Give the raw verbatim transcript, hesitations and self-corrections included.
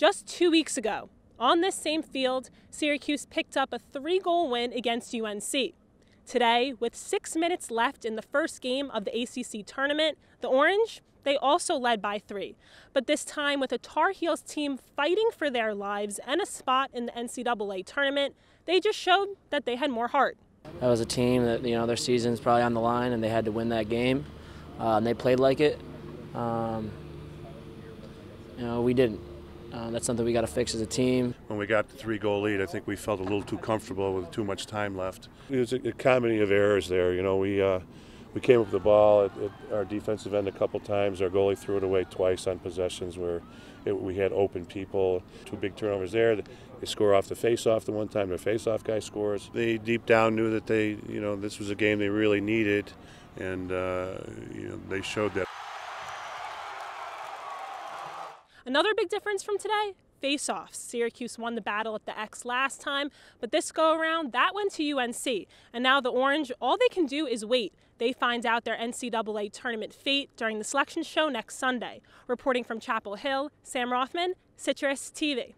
Just two weeks ago, on this same field, Syracuse picked up a three-goal win against U N C. Today, with six minutes left in the first game of the A C C tournament, the Orange, they also led by three, but this time with a Tar Heels team fighting for their lives and a spot in the N C double A tournament, they just showed that they had more heart. That was a team that, you know, their season's probably on the line and they had to win that game, uh, and they played like it. Um, you know, we didn't. Uh, that's something we got to fix as a team. When we got the three-goal lead, I think we felt a little too comfortable with too much time left. It was a, a comedy of errors there. You know, we uh, we came up with the ball at, at our defensive end a couple times. Our goalie threw it away twice on possessions where it, we had open people. Two big turnovers there. They score off the face-off the one time. Their face-off guy scores. They deep down knew that they, you know, this was a game they really needed, and uh, you know, they showed that. Another big difference from today, face-offs. Syracuse won the battle at the X last time, but this go-around, that went to U N C. And now the Orange, all they can do is wait. They find out their N C double A tournament fate during the selection show next Sunday. Reporting from Chapel Hill, Sam Rothman, Citrus T V.